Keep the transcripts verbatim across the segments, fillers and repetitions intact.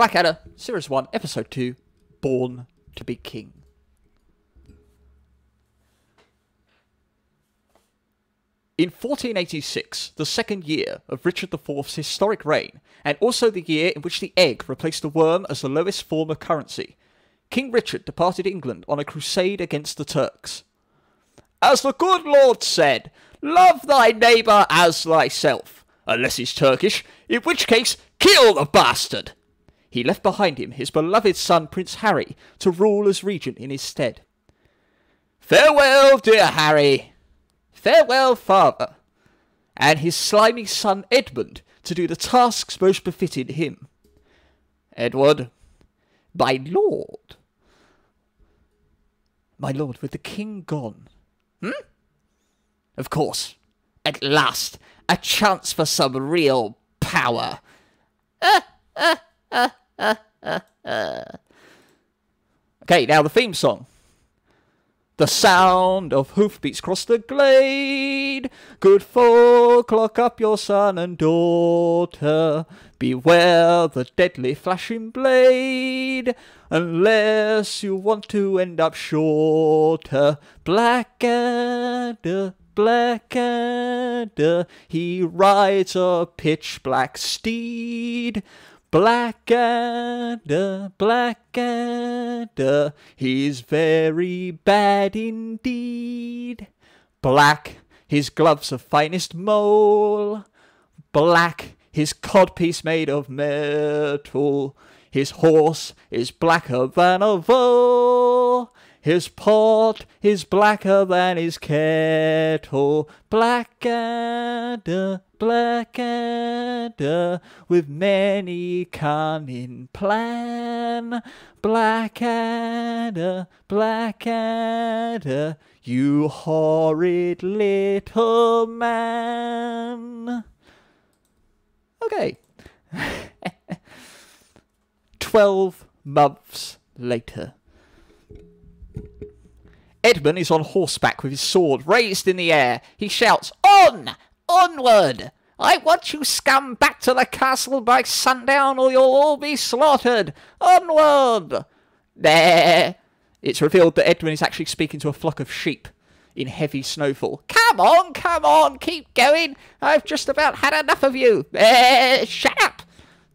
Blackadder, Series one, Episode two, Born to be King. In fourteen eighty-six, the second year of Richard the Fourth's historic reign, and also the year in which the egg replaced the worm as the lowest form of currency, King Richard departed England on a crusade against the Turks. As the good Lord said, "Love thy neighbour as thyself, unless he's Turkish, in which case kill the bastard." He left behind him his beloved son Prince Harry to rule as regent in his stead. "Farewell, dear Harry. Farewell, father," and his slimy son Edmund to do the tasks most befitted him. Edward, my lord, my lord, with the king gone, hmm? Of course, at last, a chance for some real power. Uh, uh, uh, uh, uh, uh. Okay, now the theme song. The sound of hoofbeats cross the glade. Good folk, lock up your son and daughter. Beware the deadly flashing blade. Unless you want to end up shorter. Blackadder, Blackadder, he rides a pitch-black steed. Blackadder, Blackadder, he's very bad indeed. Black, his gloves of finest mole. Black, his codpiece made of metal. His horse is blacker than a vole. His pot is blacker than his kettle. Blackadder, Blackadder, with many cunning plan. Blackadder, Blackadder, you horrid little man. Okay. Twelve months later. Edmund is on horseback with his sword raised in the air. He shouts, "On! Onward! I want you scum back to the castle by sundown or you'll all be slaughtered! Onward!" There! It's revealed that Edmund is actually speaking to a flock of sheep in heavy snowfall. "Come on, come on, keep going! I've just about had enough of you! There! Shut up!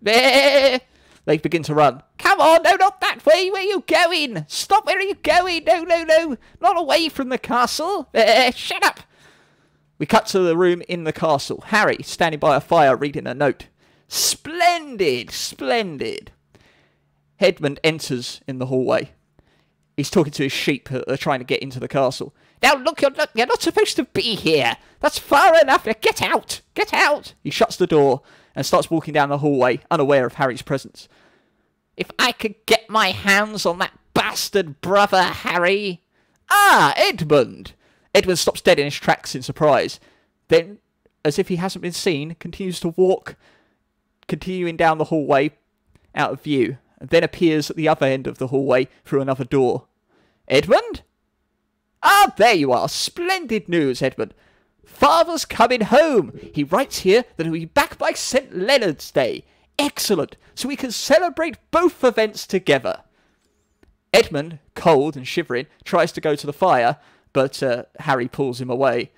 There!" They begin to run. "Come on, no, not that way. Where are you going? Stop, where are you going? No, no, no. Not away from the castle. Uh, shut up." We cut to the room in the castle. Harry, standing by a fire, reading a note. Splendid, splendid. Edmund enters in the hallway. He's talking to his sheep who are trying to get into the castle. "Now look, you're not, you're not supposed to be here. That's far enough. Now get out, get out." He shuts the door and starts walking down the hallway, unaware of Harry's presence. "If I could get my hands on that bastard brother, Harry." "Ah, Edmund!" Edmund stops dead in his tracks in surprise. Then, as if he hasn't been seen, continues to walk, continuing down the hallway out of view, and then appears at the other end of the hallway through another door. "Edmund? Ah, there you are. Splendid news, Edmund. Father's coming home. He writes here that he'll be back by St Leonard's Day. Excellent. So we can celebrate both events together." Edmund, cold and shivering, tries to go to the fire, but uh, Harry pulls him away.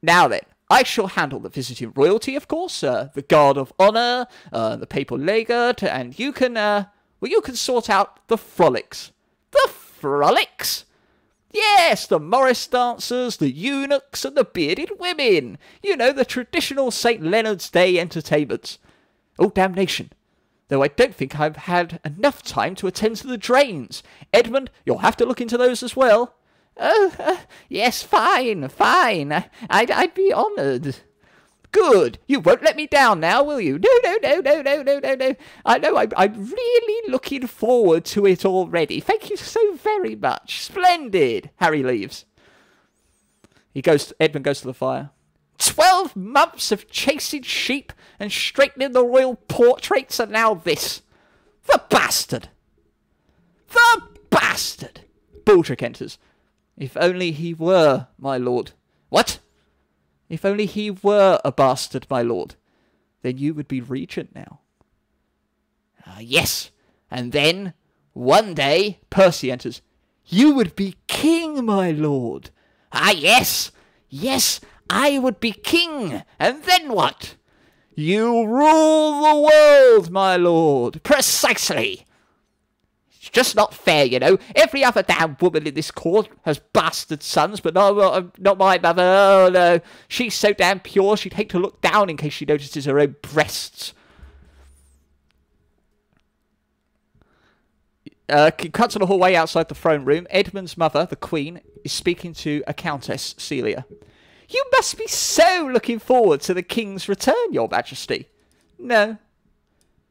"Now then, I shall handle the visiting royalty, of course, uh, the guard of honour, uh, the papal legate, and you can, uh, well, you can sort out the frolics." "The frolics?" "Yes, the Morris dancers, the eunuchs, and the bearded women. You know, the traditional St Leonard's Day entertainments. Oh, damnation. Though I don't think I've had enough time to attend to the drains. Edmund, you'll have to look into those as well." "Oh, uh, yes, fine, fine. I'd, I'd be honoured." "Good. You won't let me down now, will you?" "No, no, no, no, no, no, no, no. I know, I'm, I'm really looking forward to it already. Thank you so very much. Splendid." Harry leaves. He goes. To, Edmund goes to the fire. Twelve months of chasing sheep and straightening the royal portraits, and now this. The bastard. The bastard. Baldrick enters. "If only he were, my lord." "What?" "If only he were a bastard, my lord. Then you would be regent now." Uh, yes. And then, one day, Percy enters. You would be king, my lord. Ah, yes. Yes, I would be king. And then what? You rule the world, my lord. Precisely. It's just not fair, you know. Every other damn woman in this court has bastard sons, but not, not, not my mother. Oh, no. She's so damn pure, she'd hate to look down in case she notices her own breasts. Uh, cuts on a hallway outside the throne room. Edmund's mother, the Queen, is speaking to a countess, Celia. You must be so looking forward to the King's return, Your Majesty. No.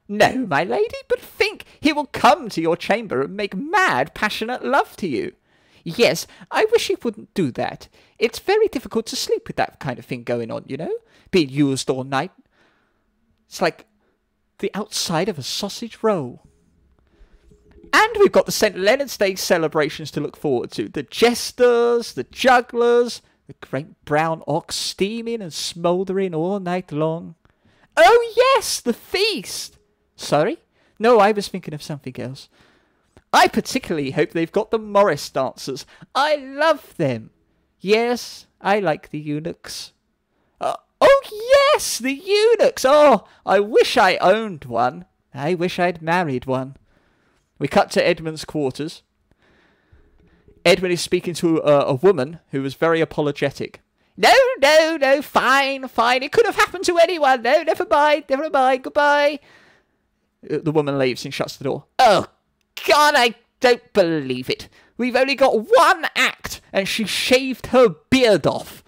No, my lady, but think he will come to your chamber and make mad, passionate love to you. Yes, I wish he wouldn't do that. It's very difficult to sleep with that kind of thing going on, you know? Being used all night. It's like the outside of a sausage roll. And we've got the St Leonard's Day celebrations to look forward to. The jesters, the jugglers, the great brown ox steaming and smouldering all night long. Oh yes, the feast! Sorry? No, I was thinking of something else. I particularly hope they've got the Morris dancers. I love them. Yes, I like the eunuchs. Uh, oh yes, the eunuchs! Oh, I wish I owned one. I wish I'd married one. We cut to Edmund's quarters. Edmund is speaking to uh, a woman who was very apologetic. No, no, no, fine, fine. It could have happened to anyone. No, never mind, never mind, goodbye. The woman leaves and shuts the door. Oh, God, I don't believe it. We've only got one act, and she shaved her beard off.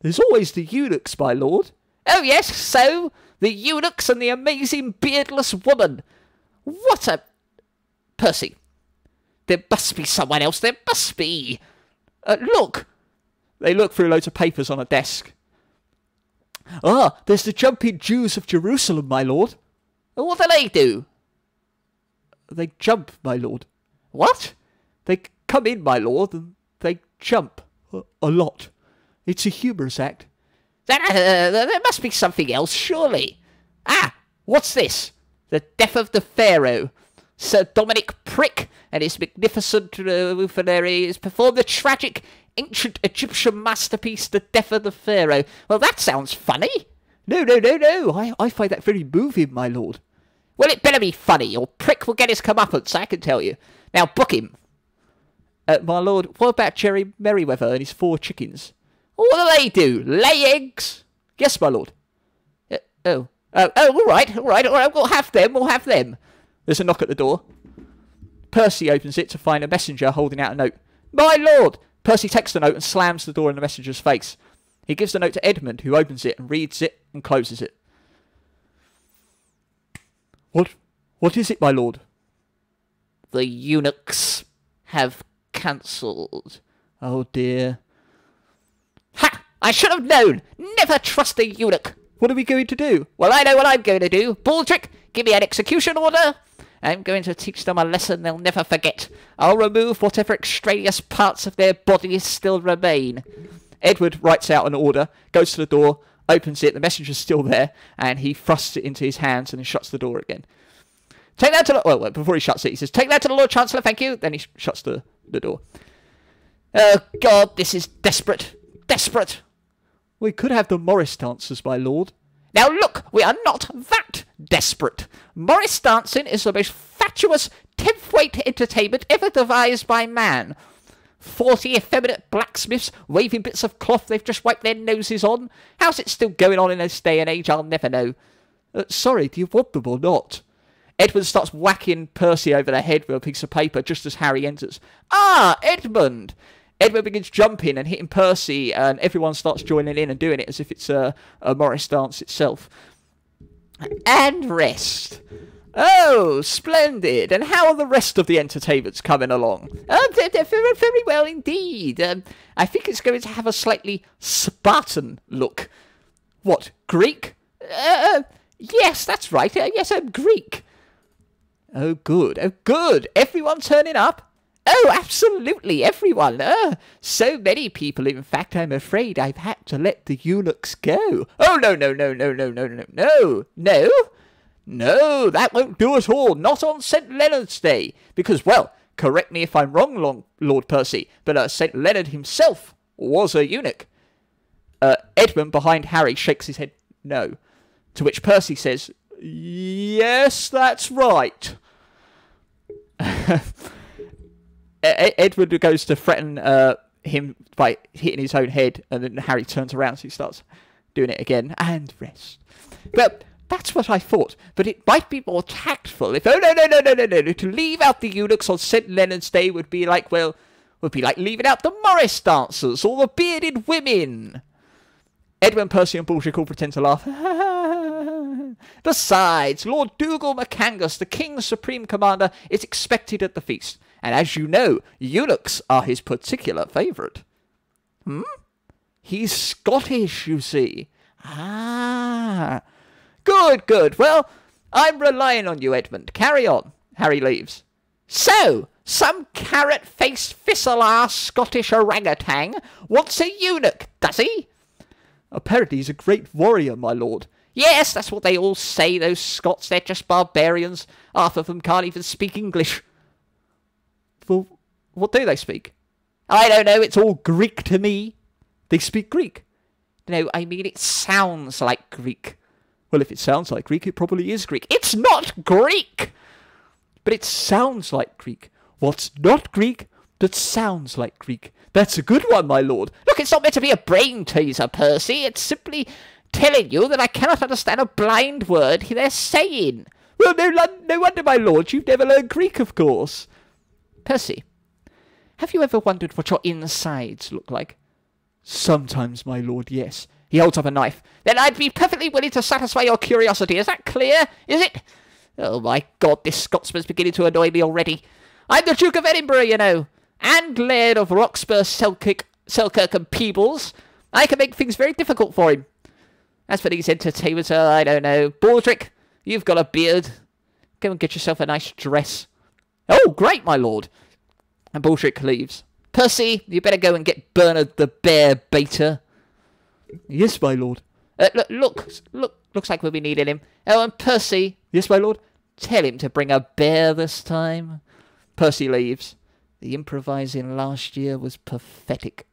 There's always the eunuchs, my lord. Oh, yes, so the eunuchs and the amazing beardless woman. What a... Percy. There must be someone else. There must be. Uh, look. They look through loads of papers on a desk. Ah, there's the jumping Jews of Jerusalem, my lord. And what do they do? They jump, my lord. What? They come in, my lord, and they jump. A lot. It's a humorous act. There must be something else, surely. Ah, what's this? The death of the Pharaoh. Sir Dominic Prick and his magnificent revolutionaries performed the tragic ancient Egyptian masterpiece, The Death of the Pharaoh. Well, that sounds funny. No, no, no, no. I, I find that very moving, my lord. Well, it better be funny, or Prick will get his comeuppance, I can tell you. Now, book him. Uh, my lord, what about Cherie Merriweather and his four chickens? What do they do? Lay eggs? Yes, my lord. Uh, oh. Uh, oh, all right, all right, all right, we'll have them, we'll have them. There's a knock at the door. Percy opens it to find a messenger holding out a note. My lord! Percy takes the note and slams the door in the messenger's face. He gives the note to Edmund, who opens it and reads it and closes it. What, what is it, my lord? The eunuchs have cancelled. Oh, dear. Ha! I should have known! Never trust a eunuch! What are we going to do? Well, I know what I'm going to do. Baldrick, give me an execution order. I'm going to teach them a lesson they'll never forget. I'll remove whatever extraneous parts of their bodies still remain. Edward writes out an order, goes to the door, opens it, the messenger's still there, and he thrusts it into his hands and then shuts the door again. Take that to the... Well, before he shuts it, he says, take that to the Lord Chancellor, thank you. Then he sh shuts the, the door. Oh, God, this is desperate. Desperate. We could have the Morris dancers, my lord. Now look, we are not that desperate. Morris dancing is the most fatuous tenth-weight entertainment ever devised by man. Forty effeminate blacksmiths waving bits of cloth they've just wiped their noses on. How's it still going on in this day and age? I'll never know. Uh, sorry, do you want them or not? Edmund starts whacking Percy over the head with a piece of paper just as Harry enters. Ah, Edmund! Edward begins jumping and hitting Percy, and everyone starts joining in and doing it as if it's a, a Morris dance itself. And rest. Oh, splendid. And how are the rest of the entertainments coming along? Oh, they're, they're very, very well indeed. Um, I think it's going to have a slightly Spartan look. What, Greek? Uh, yes, that's right. Uh, yes, I'm Greek. Oh, good. Oh, good. Everyone turning up. Oh, absolutely, everyone. Uh, so many people, in fact, I'm afraid I've had to let the eunuchs go. Oh, no, no, no, no, no, no, no, no, no. No, that won't do at all, not on St Leonard's Day, because, well, correct me if I'm wrong, Long Lord Percy, but uh, St Leonard himself was a eunuch. Uh, Edmund, behind Harry, shakes his head no, to which Percy says, yes, that's right. Edward goes to threaten uh, him by hitting his own head, and then Harry turns around, so he starts doing it again, and rest. But that's what I thought, but it might be more tactful if, oh, no, no, no, no, no, no, to leave out the eunuchs on St Leonard's Day would be like, well, would be like leaving out the Morris dancers or the bearded women. Edmund, Percy and Baldrick all pretend to laugh. Besides, Lord Dougal Macangus, the King's Supreme Commander, is expected at the feast, and as you know, eunuchs are his particular favourite. Hmm? He's Scottish, you see. Ah. Good, good. Well, I'm relying on you, Edmund. Carry on. Harry leaves. So, some carrot-faced, thistle-ass Scottish orangutan wants a eunuch, does he? Apparently he's a great warrior, my lord. Yes, that's what they all say, those Scots. They're just barbarians. Half of them can't even speak English. Well, what do they speak? I don't know. It's all Greek to me. They speak Greek. No, I mean it sounds like Greek. Well, if it sounds like Greek, it probably is Greek. It's not Greek! But it sounds like Greek. What's not Greek that sounds like Greek? That's a good one, my lord. Look, it's not meant to be a brain teaser, Percy. It's simply telling you that I cannot understand a blind word they're saying. Well, no, no wonder, my lord. You've never learned Greek, of course. Percy, have you ever wondered what your insides look like? Sometimes, my lord, yes. He holds up a knife. Then I'd be perfectly willing to satisfy your curiosity. Is that clear? Is it? Oh, my God, this Scotsman's beginning to annoy me already. I'm the Duke of Edinburgh, you know, and Laird of Roxburgh, Selkirk, Selkirk and Peebles. I can make things very difficult for him. As for these entertainments, uh, I don't know. Baldrick, you've got a beard. Go and get yourself a nice dress. Oh, great, my lord. And Baldrick leaves. Percy, you better go and get Bernard the Bear Baiter. Yes, my lord. Uh, look, look, look, looks like we'll be needing him. Oh, and Percy. Yes, my lord. Tell him to bring a bear this time. Percy leaves. The improvising last year was pathetic.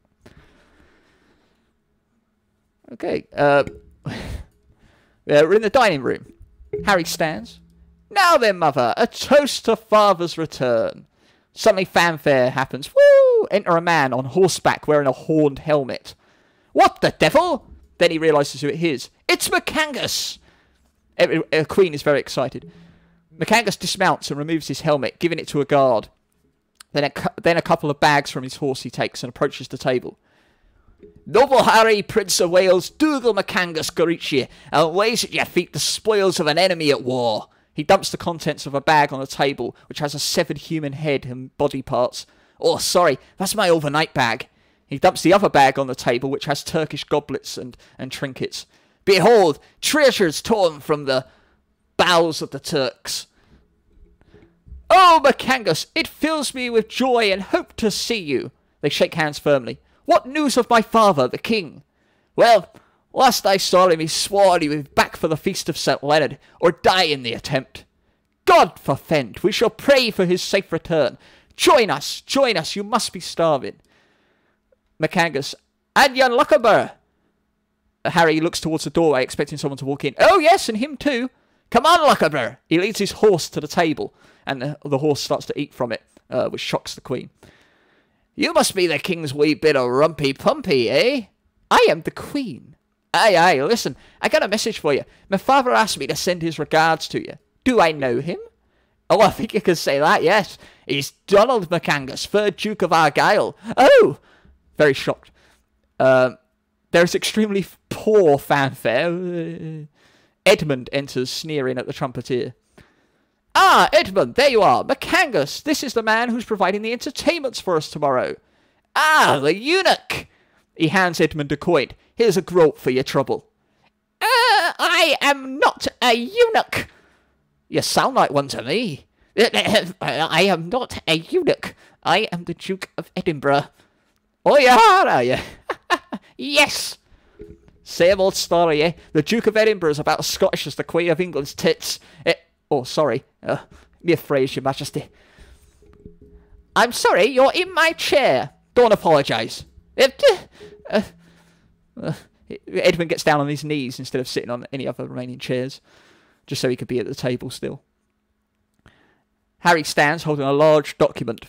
Okay. Uh, we're in the dining room. Harry stands. Now then, mother, a toast to father's return. Suddenly fanfare happens. Woo! Enter a man on horseback wearing a horned helmet. What the devil? Then he realises who it is. It's Macangus! The Queen is very excited. Macangus dismounts and removes his helmet, giving it to a guard. Then a, then a couple of bags from his horse he takes and approaches the table. Noble Harry, Prince of Wales, Dougal Macangus greets ye, and lays at your feet the spoils of an enemy at war. He dumps the contents of a bag on a table, which has a severed human head and body parts. Oh, sorry, that's my overnight bag. He dumps the other bag on the table, which has Turkish goblets and, and trinkets. Behold, treasures torn from the bowels of the Turks. Oh, Macangus, it fills me with joy and hope to see you. They shake hands firmly. What news of my father, the king? Well, last I saw him, he swore he would be back for the feast of Saint Leonard, or die in the attempt. God forfend, we shall pray for his safe return. Join us, join us, you must be starving. Macangus, and yon Luckaber. Harry looks towards the doorway, expecting someone to walk in. Oh, yes, and him too. Come on, Luckaber. He leads his horse to the table, and the, the horse starts to eat from it, uh, which shocks the Queen. You must be the king's wee bit of rumpy-pumpy, eh? I am the Queen. Aye, aye, listen, I got a message for you. My father asked me to send his regards to you. Do I know him? Oh, I think you can say that, yes. He's Donald Macangus, third Duke of Argyle. Oh! Very shocked. Uh, there is extremely poor fanfare. Edmund enters, sneering at the trumpeter. Ah, Edmund, there you are. Macangus, this is the man who's providing the entertainments for us tomorrow. Ah, the eunuch. He hands Edmund a coin. Here's a groat for your trouble. Ah, uh, I am not a eunuch. You sound like one to me. I am not a eunuch. I am the Duke of Edinburgh. Oh, you are, are you? Yes! Same old story, eh? The Duke of Edinburgh is about as Scottish as the Queen of England's tits. Eh? Oh, sorry. Uh, me phrase, Your Majesty. I'm sorry, you're in my chair. Don't apologise. Uh, uh, uh, Edmund gets down on his knees instead of sitting on any other remaining chairs, just so he could be at the table still. Harry stands holding a large document.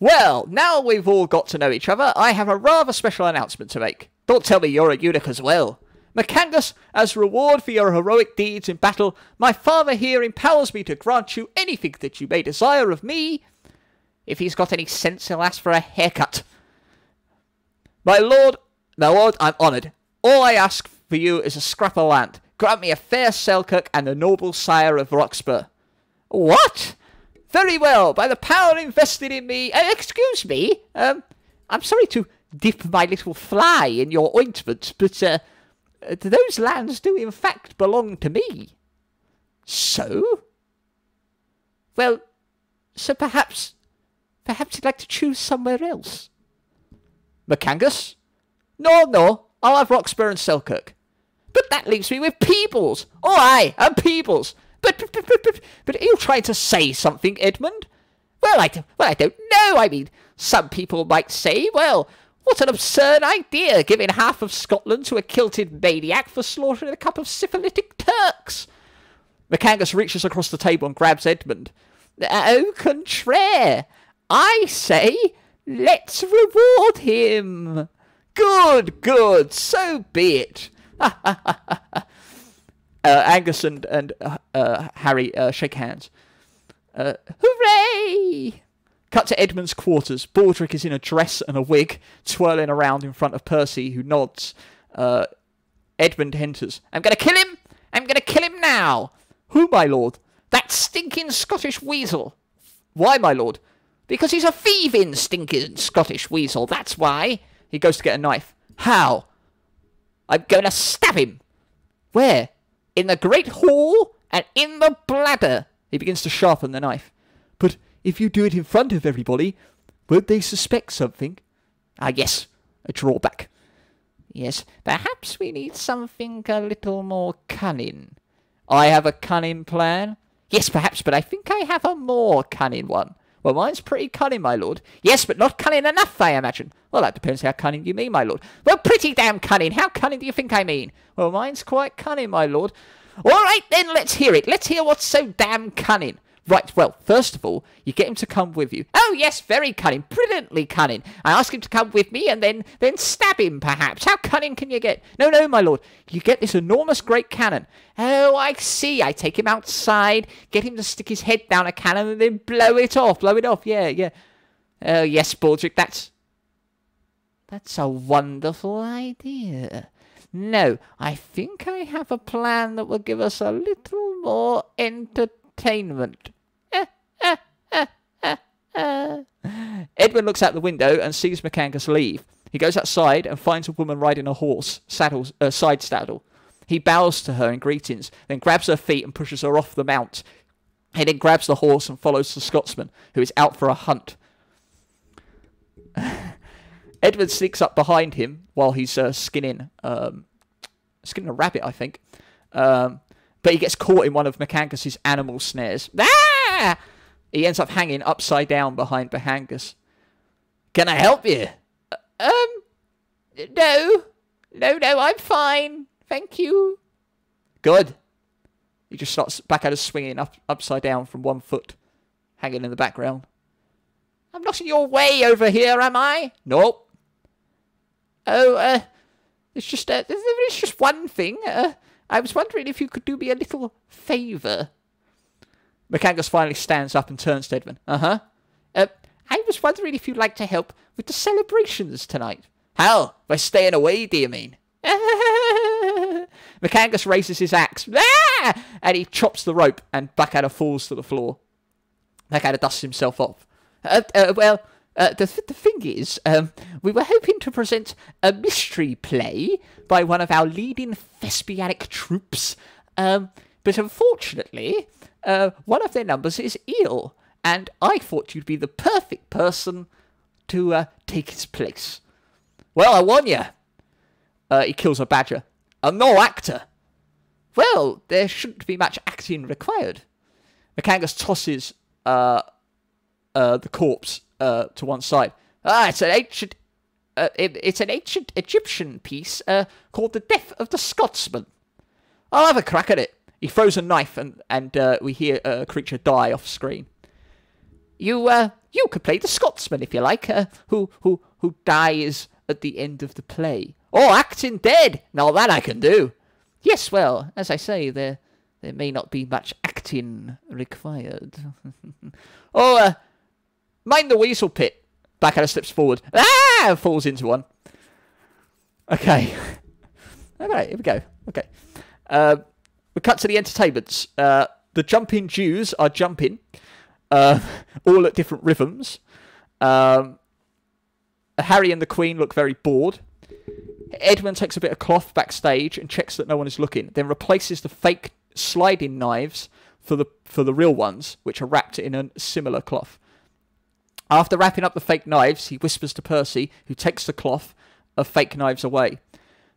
Well, now we've all got to know each other, I have a rather special announcement to make. Don't tell me you're a eunuch as well. Macangus, as reward for your heroic deeds in battle, my father here empowers me to grant you anything that you may desire of me. If he's got any sense, he'll ask for a haircut. My lord, my lord, I'm honoured. All I ask for you is a scrap of land. Grant me a fair Selkirk and the noble sire of Roxburgh. What? Very well, by the power invested in me... Uh, excuse me, um, I'm sorry to dip my little fly in your ointment, but uh, those lands do in fact belong to me. So? Well, so perhaps... Perhaps you'd like to choose somewhere else. Macangus? No, no, I'll have Roxburgh and Selkirk. But that leaves me with Peebles! Oh, aye, and Peebles! But, but, but, but, but, but are you trying to say something, Edmund? Well I, do, well, I don't know. I mean, some people might say, well, what an absurd idea, giving half of Scotland to a kilted maniac for slaughtering a couple of syphilitic Turks. Macangus reaches across the table and grabs Edmund. Au contraire! I say, let's reward him. Good, good, so be it. Ha, ha, ha, ha, ha. Uh, Angus and, and uh, uh, Harry uh, shake hands. Uh, hooray! Cut to Edmund's quarters. Baldrick is in a dress and a wig, twirling around in front of Percy, who nods. Uh, Edmund enters. I'm going to kill him! I'm going to kill him now! Who, my lord? That stinking Scottish weasel. Why, my lord? Because he's a thieving, stinking Scottish weasel, that's why. He goes to get a knife. How? I'm going to stab him. Where? In the great hall and in the bladder. He begins to sharpen the knife. But if you do it in front of everybody, won't they suspect something? Ah, yes. A drawback. Yes, perhaps we need something a little more cunning. I have a cunning plan. Yes, perhaps, but I think I have a more cunning one. Well, mine's pretty cunning, my lord. Yes, but not cunning enough, I imagine. Well, that depends how cunning you mean, my lord. Well, pretty damn cunning. How cunning do you think I mean? Well, mine's quite cunning, my lord. All right, then, let's hear it. Let's hear what's so damn cunning. Right, well, first of all, you get him to come with you. Oh, yes, very cunning. Brilliantly cunning. I ask him to come with me and then, then stab him, perhaps. How cunning can you get? No, no, my lord. You get this enormous great cannon. Oh, I see. I take him outside, get him to stick his head down a cannon and then blow it off. Blow it off, yeah, yeah. Oh, yes, Baldrick, that's... That's a wonderful idea. No, I think I have a plan that will give us a little more entertainment. Eh, eh, eh, eh, eh. Edmund looks out the window and sees Macangus leave. He goes outside and finds a woman riding a horse, saddles, uh, side saddle. He bows to her in greetings, then grabs her feet and pushes her off the mount. He then grabs the horse and follows the Scotsman, who is out for a hunt. Edmund sneaks up behind him while he's uh, skinning, um, skinning a rabbit, I think. Um, but he gets caught in one of Macangus' animal snares. Ah! He ends up hanging upside down behind Macangus. Can I help you? Uh, um, no. No, no, I'm fine. Thank you. Good. He just starts back out of swinging up, upside down from one foot, hanging in the background. I'm not in your way over here, am I? Nope. Oh, uh, it's just, uh, it's just one thing. Uh, I was wondering if you could do me a little favour. Macangus finally stands up and turns to Edmund. Uh-huh. Uh, I was wondering if you'd like to help with the celebrations tonight. How? By staying away, do you mean? Macangus raises his axe. Ah! And he chops the rope and Blackadder falls to the floor. Blackadder dusts himself off. Uh, uh, well, uh, the, th the thing is, um, we were hoping to present a mystery play by one of our leading thespianic troupes, um, but unfortunately, uh, one of their numbers is ill, and I thought you'd be the perfect person to uh, take its place. Well, I warn you. Uh, he kills a badger. And no actor. Well, there shouldn't be much acting required. Macangus tosses uh, uh, the corpse uh, to one side. Ah, it's an ancient, uh, it, it's an ancient Egyptian piece uh, called "The Death of the Scotsman." I'll have a crack at it. He throws a knife, and and uh, we hear a creature die off screen. You uh, you could play the Scotsman if you like, uh, who who who dies at the end of the play. Oh, acting dead! Now that I can do. Yes, well, as I say, there there may not be much acting required. oh, uh, mind the weasel pit. Blackadder slips forward. Ah! Falls into one. Okay. All right, here we go. Okay. Uh, we cut to the entertainments. Uh, the jumping Jews are jumping, uh, all at different rhythms. Um, Harry and the Queen look very bored. Edmund takes a bit of cloth backstage and checks that no one is looking, then replaces the fake sliding knives for the for the real ones, which are wrapped in a similar cloth. After wrapping up the fake knives, he whispers to Percy, who takes the cloth of fake knives away.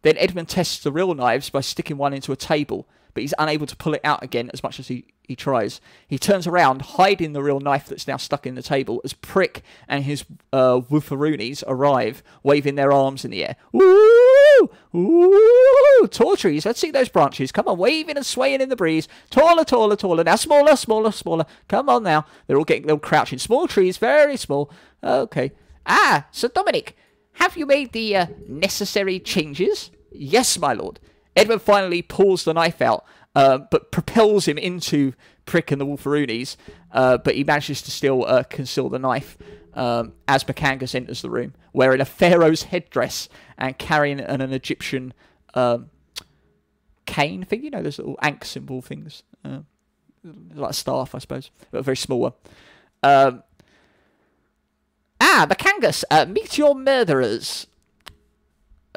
Then Edmund tests the real knives by sticking one into a table, but he's unable to pull it out again as much as he, he tries. He turns around, hiding the real knife that's now stuck in the table, as Prick and his uh, woofaroonies arrive, waving their arms in the air. Ooh! Ooh! Tall trees, let's see those branches. Come on, waving and swaying in the breeze. Taller, taller, taller. Now smaller, smaller, smaller. Come on now. They're all getting, they're all crouching. Small trees, very small. Okay. Ah, Sir Dominic, have you made the uh, necessary changes? Yes, my lord. Edmund finally pulls the knife out, uh, but propels him into Prick and the Wolfaroonies, uh, but he manages to still uh, conceal the knife um, as Macangus enters the room, wearing a pharaoh's headdress and carrying an, an Egyptian um, cane thing. You know, those little ankh symbol things. Uh, like a staff, I suppose, but a very small one. Um, ah, Macangus, uh, meet your murderers.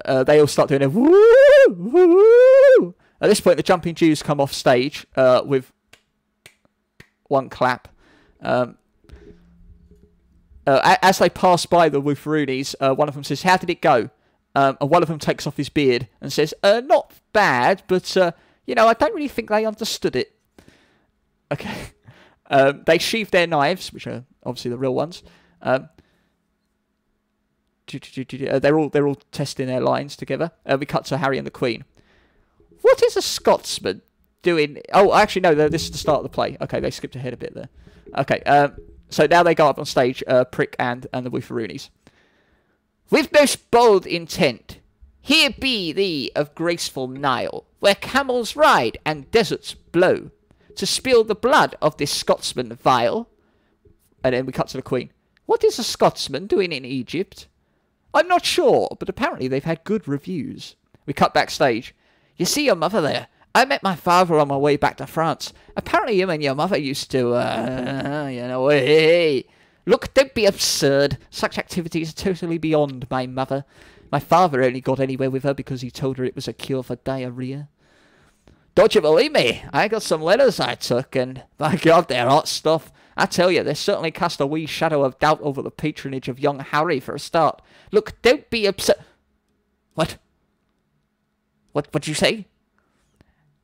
Uh, they all start doing a woo, woo. At this point, the jumping Jews come off stage uh, with one clap. Um, uh, as they pass by the Wolfaroonies, uh, one of them says, "How did it go?" Um, and one of them takes off his beard and says, uh, "Not bad, but uh, you know, I don't really think they understood it." Okay. Um, they sheathe their knives, which are obviously the real ones. Um, Uh, they're all they're all testing their lines together. Uh, we cut to Harry and the Queen. What is a Scotsman doing? Oh, actually no, this is the start of the play. Okay, they skipped ahead a bit there. Okay, um, so now they go up on stage, uh, Prick and and the Wolfaroonies. With most bold intent, here be thee of graceful Nile, where camels ride and deserts blow, to spill the blood of this Scotsman vile. And then we cut to the Queen. What is a Scotsman doing in Egypt? I'm not sure, but apparently they've had good reviews. We cut backstage. You see your mother there? I met my father on my way back to France. Apparently him and your mother used to, uh, you know, hey. Look, don't be absurd. Such activities are totally beyond my mother. My father only got anywhere with her because he told her it was a cure for diarrhea. Don't you believe me? I got some letters I took, and by God, they're hot stuff. I tell you, they certainly cast a wee shadow of doubt over the patronage of young Harry for a start. Look, don't be upset. What? What? What'd you say?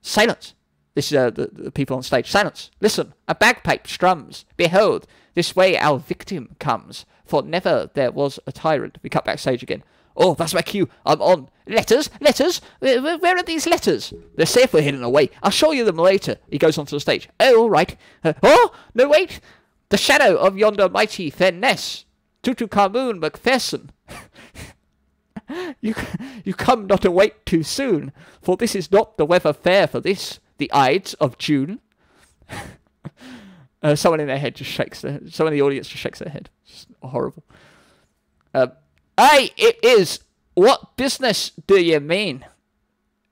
Silence. This is uh, the, the people on stage. Silence. Listen. A bagpipe strums. Behold, this way our victim comes. For never there was a tyrant. We cut backstage again. Oh, that's my cue. I'm on. Letters? Letters? Where, where are these letters? They're safely hidden away. I'll show you them later. He goes onto the stage. Oh, all right. Uh, oh, no, wait. The shadow of yonder mighty Fenness. Tutankhamun Macpherson. you, you come not awake too soon, for this is not the weather fair for this, the Ides of June. uh, someone in their head just shakes their head. Someone in the audience just shakes their head. It's horrible. Um. Aye, it is. What business do you mean?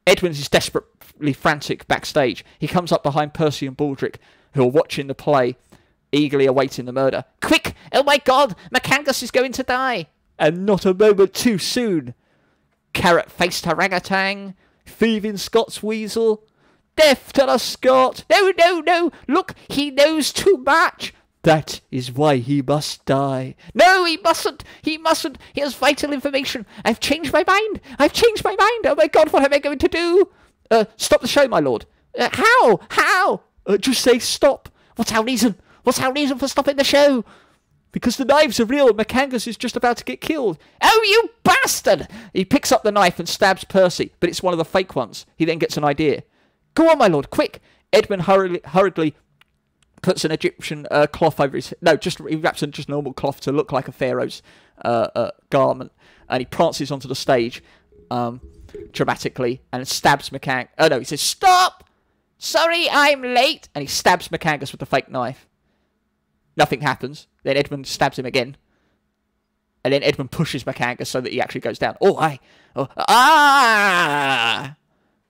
Edmund is desperately frantic backstage. He comes up behind Percy and Baldrick, who are watching the play, eagerly awaiting the murder. Quick! Oh my God! Macangus is going to die! And not a moment too soon. Carrot-faced orangutan, thieving Scots weasel. Death to the Scot! No, no, no! Look, he knows too much! That is why he must die. No, he mustn't. He mustn't. He has vital information. I've changed my mind. I've changed my mind. Oh, my God, what am I going to do? Uh, stop the show, my lord. Uh, how? How? Uh, just say stop. What's our reason? What's our reason for stopping the show? Because the knives are real and Macangus is just about to get killed. Oh, you bastard! He picks up the knife and stabs Percy, but it's one of the fake ones. He then gets an idea. Go on, my lord, quick. Edmund hurriedly, hurriedly puts an Egyptian uh, cloth over his... No, just he wraps in just normal cloth to look like a pharaoh's uh, uh, garment. And he prances onto the stage um, dramatically and stabs Macangus. Oh, no, he says, stop! Sorry, I'm late! And he stabs Macangus with the fake knife. Nothing happens. Then Edmund stabs him again. And then Edmund pushes Macangus so that he actually goes down. Oh, aye. Oh, ah!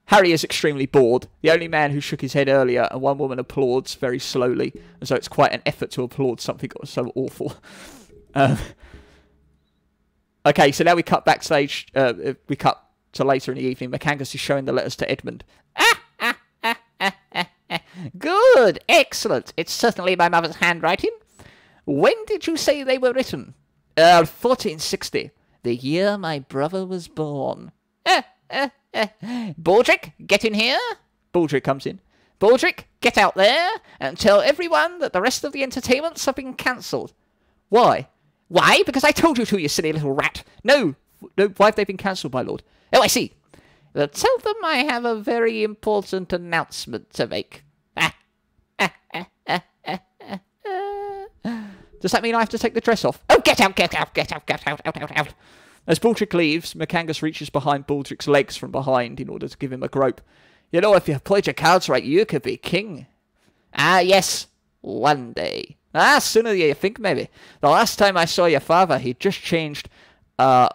Harry is extremely bored. The only man who shook his head earlier, and one woman applauds very slowly. And so it's quite an effort to applaud something so awful. Um, okay, so now we cut backstage. Uh, we cut to later in the evening. Macangus is showing the letters to Edmund. Ah! Ah! Ah! Ah! Ah! Ah. Good! Excellent! It's certainly my mother's handwriting. When did you say they were written? Uh, fourteen sixty. The year my brother was born. Uh, uh, uh. Baldrick, get in here. Baldrick comes in. Baldrick, get out there and tell everyone that the rest of the entertainments have been cancelled. Why? Why? Because I told you to, you silly little rat. No, no. Why have they been cancelled, my lord? Oh, I see. Well, tell them I have a very important announcement to make. Ah, ah, ah, ah, ah. Does that mean I have to take the dress off? Oh, get out, get out, get out, get out, out, out, out. As Baldrick leaves, Macangus reaches behind Baldrick's legs from behind in order to give him a grope. You know, if you played your cards right, you could be king. Ah, yes, one day. Ah, sooner than you think, maybe. The last time I saw your father, he just changed, uh,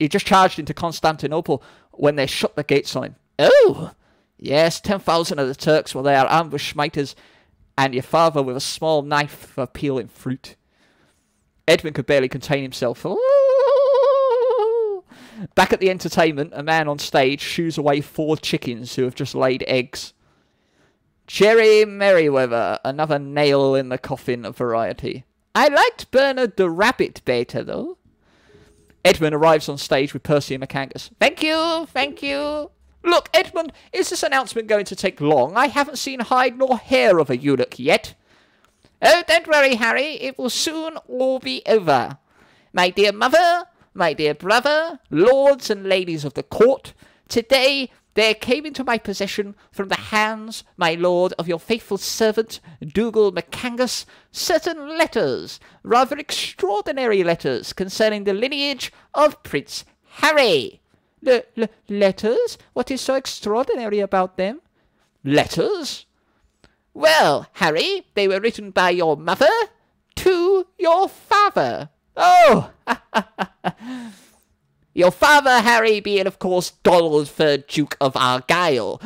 he just charged into Constantinople when they shut the gates on him. Oh, yes, ten thousand of the Turks were there, ambush smiters, and your father with a small knife for peeling fruit. Edmund could barely contain himself. Ooh. Back at the entertainment, a man on stage shoos away four chickens who have just laid eggs. Cherie Merriweather, another nail in the coffin of variety. I liked Bernard the Rabbit Baiter, though. Edmund arrives on stage with Percy and Macangus. Thank you, thank you. Look, Edmund, is this announcement going to take long? I haven't seen hide nor hair of a eunuch yet. Oh, don't worry, Harry. It will soon all be over. My dear mother, my dear brother, lords and ladies of the court, today there came into my possession from the hands, my lord, of your faithful servant, Dougal Macangus, certain letters, rather extraordinary letters, concerning the lineage of Prince Harry. Le le letters? What is so extraordinary about them? Letters? Well, Harry, they were written by your mother to your father. Oh! Your father, Harry, being, of course, Donald the Duke of Argyle.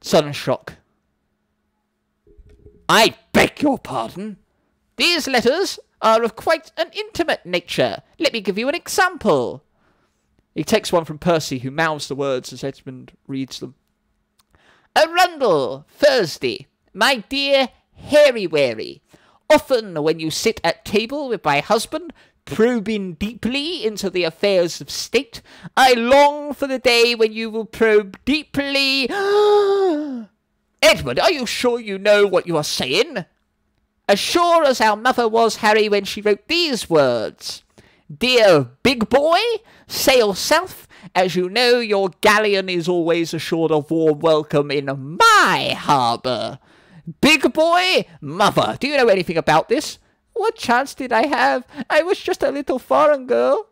Sudden shock. I beg your pardon. These letters are of quite an intimate nature. Let me give you an example. He takes one from Percy, who mouths the words as Edmund reads them. Arundel, Thursday, my dear Hairy-Wary, often when you sit at table with my husband, probing deeply into the affairs of state, I long for the day when you will probe deeply. Edmund, are you sure you know what you are saying? As sure as our mother was, Harry, when she wrote these words. Dear big boy, sail south. As you know, your galleon is always assured a warm welcome in my harbour. Big boy, mother, do you know anything about this? What chance did I have? I was just a little foreign girl.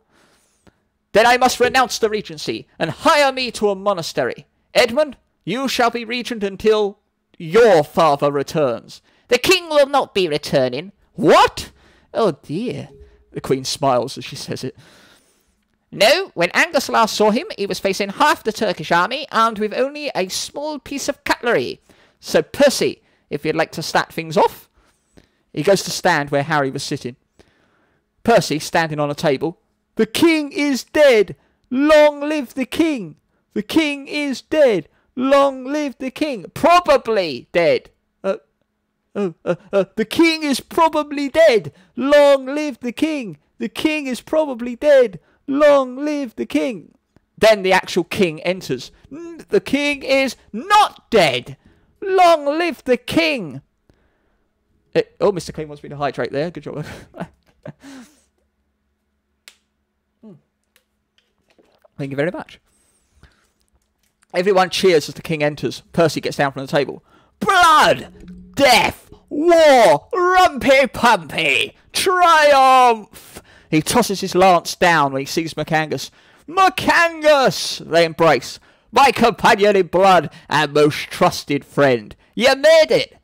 Then I must renounce the regency and hire me to a monastery. Edmund, you shall be regent until your father returns. The king will not be returning. What? Oh dear. The queen smiles as she says it. No, when Angus last saw him, he was facing half the Turkish army, armed with only a small piece of cutlery. So, Percy, if you'd like to start things off. He goes to stand where Harry was sitting. Percy, standing on a table. The king is dead! Long live the king! The king is dead! Long live the king! Probably dead! Uh, Oh, uh, uh, the king is probably dead. Long live the king. The king is probably dead. Long live the king. Then the actual king enters. The king is not dead. Long live the king. It, oh, Mister Clean wants me to hydrate there. Good job. Thank you very much. Everyone cheers as the king enters. Percy gets down from the table. Blood! Death! War! Rumpy-pumpy! Triumph! He tosses his lance down when he sees Macangus. Macangus! They embrace. My companion in blood and most trusted friend. You made it!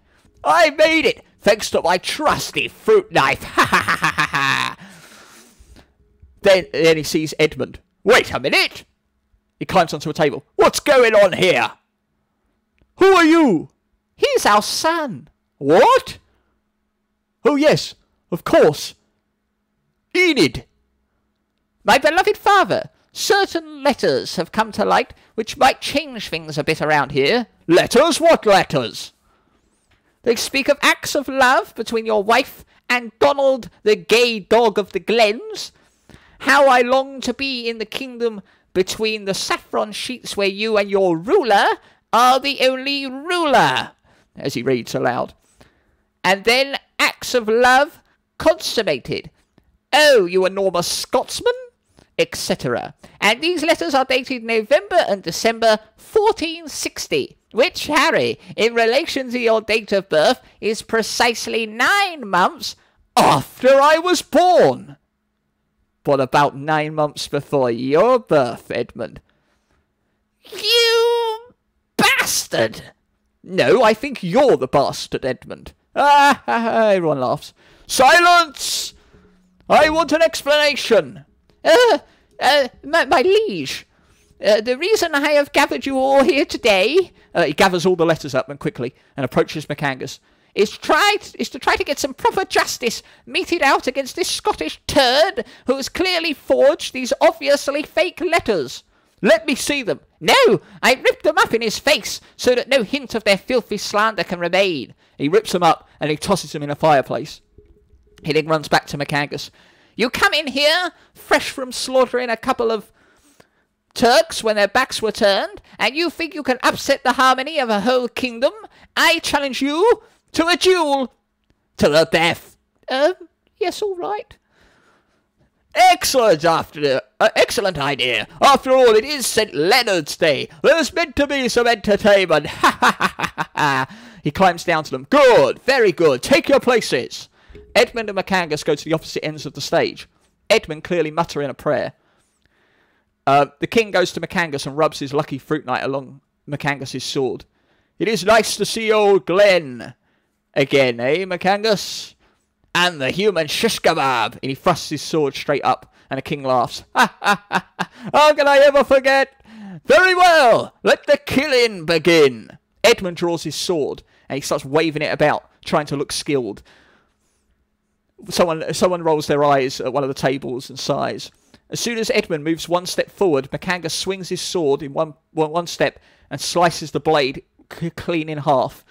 I made it! Thanks to my trusty fruit knife! Ha ha ha ha ha ha! Then, then he sees Edmund. Wait a minute! He climbs onto a table. What's going on here? Who are you? He's our son. What? Oh yes, of course. Enid. My beloved father, certain letters have come to light which might change things a bit around here. Letters? What letters? They speak of acts of love between your wife and Donald, the gay dog of the glens. How I long to be in the kingdom between the saffron sheets where you and your ruler are the only ruler, as he reads aloud. And then acts of love consummated. Oh, you enormous Scotsman, et cetera. And these letters are dated November and December fourteen sixty, which, Harry, in relation to your date of birth, is precisely nine months after I was born. What about nine months before your birth, Edmund? You bastard! No, I think you're the bastard, Edmund. Ah, ha, ha, everyone laughs. Silence! I want an explanation. Uh, uh, my, my liege, uh, the reason I have gathered you all here today, uh, he gathers all the letters up and quickly and approaches Macangus, is, tried, is to try to get some proper justice meted out against this Scottish turd who has clearly forged these obviously fake letters. Let me see them. No, I ripped them up in his face so that no hint of their filthy slander can remain. He rips them up and he tosses them in a fireplace. He then runs back to Macangus. You come in here fresh from slaughtering a couple of Turks when their backs were turned, and you think you can upset the harmony of a whole kingdom? I challenge you to a duel! To the death! Um, yes, all right. Excellent after, uh, excellent idea. After all, it is St Leonard's Day. There's meant to be some entertainment. Ha ha ha ha ha! He climbs down to them. Good, very good. Take your places. Edmund and Macangus go to the opposite ends of the stage. Edmund clearly muttering a prayer. Uh, the king goes to Macangus and rubs his lucky fruit knight along Macangus's sword. It is nice to see old Glenn. Again, eh, Macangus? And the human shish kebab! And he thrusts his sword straight up, and the king laughs. Ha ha ha! How can I ever forget? Very well! Let the killing begin! Edmund draws his sword, and he starts waving it about, trying to look skilled. Someone, someone rolls their eyes at one of the tables and sighs. As soon as Edmund moves one step forward, Macangus swings his sword in one, one, one step and slices the blade clean in half.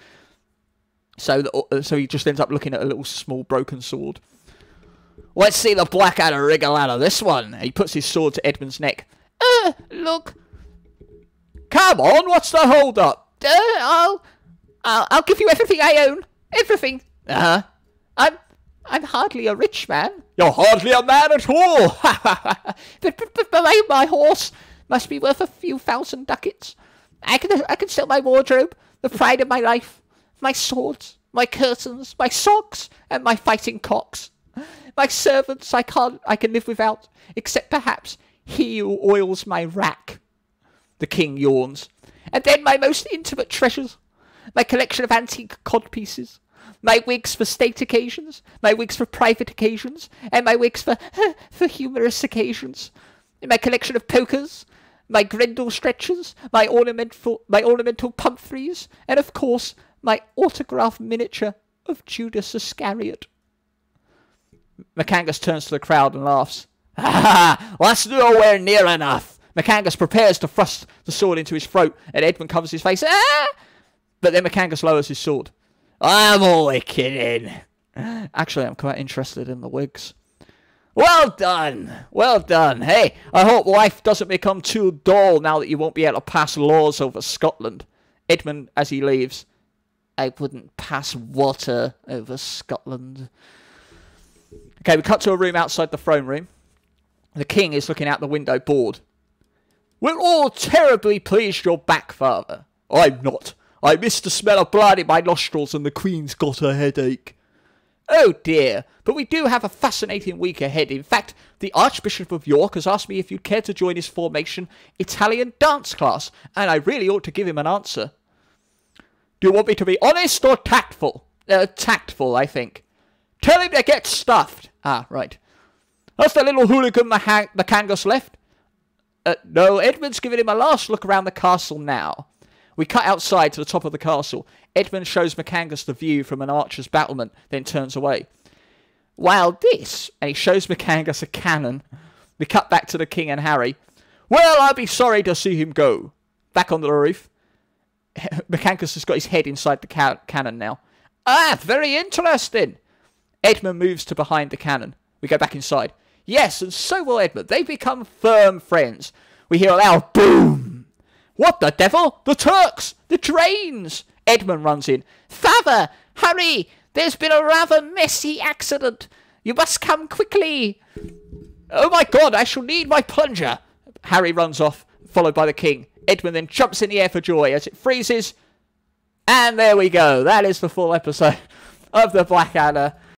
So, the, so he just ends up looking at a little small broken sword. Let's see the Blackadder wriggle out of this one. He puts his sword to Edmund's neck. Uh, look. Come on, what's the hold up? Uh, I'll, I'll, I'll give you everything I own. Everything. Uh-huh. I'm, I'm hardly a rich man. You're hardly a man at all. Ha ha ha. But, but, but my, my horse must be worth a few thousand ducats. I can, I can sell my wardrobe, the pride of my life. My swords, my curtains, my socks, and my fighting cocks. My servants I can't, I can live without, except perhaps he who oils my rack. The king yawns. And then my most intimate treasures, my collection of antique codpieces, my wigs for state occasions, my wigs for private occasions, and my wigs for, for humorous occasions, my collection of pokers, my Grendel stretchers, my ornamental, my ornamental pumphreys, and of course, my autograph miniature of Judas Iscariot. Macangus turns to the crowd and laughs. Ha ha! That's nowhere near enough! Macangus prepares to thrust the sword into his throat and Edmund covers his face. Ah! But then Macangus lowers his sword. I'm only kidding. Actually, I'm quite interested in the wigs. Well done. Well done. Hey, I hope life doesn't become too dull now that you won't be able to pass laws over Scotland. Edmund, as he leaves, I wouldn't pass water over Scotland. Okay, we cut to a room outside the throne room. The king is looking out the window, bored. We're all terribly pleased you're back, father. I'm not. I miss the smell of blood in my nostrils and the Queen's got a headache. Oh dear, but we do have a fascinating week ahead. In fact, the Archbishop of York has asked me if you'd care to join his formation Italian dance class, and I really ought to give him an answer. Do you want me to be honest or tactful? Uh, tactful, I think. Tell him to get stuffed. Ah, right. Has the little hooligan Macangus left? Uh, no, Edmund's giving him a last look around the castle now. We cut outside to the top of the castle. Edmund shows Macangus the view from an archer's battlement, then turns away. While this, and he shows Macangus a cannon. We cut back to the king and Harry. Well, I'll be sorry to see him go. Back on the roof. Macangus has got his head inside the ca cannon now. Ah, very interesting. Edmund moves to behind the cannon. We go back inside. Yes, and so will Edmund. They become firm friends. We hear a loud boom. What the devil? The Turks! The trains! Edmund runs in. Father! Hurry! There's been a rather messy accident. You must come quickly. Oh my god, I shall need my plunger. Harry runs off, followed by the king. Edmund then jumps in the air for joy as it freezes. And there we go. That is the full episode of the Blackadder.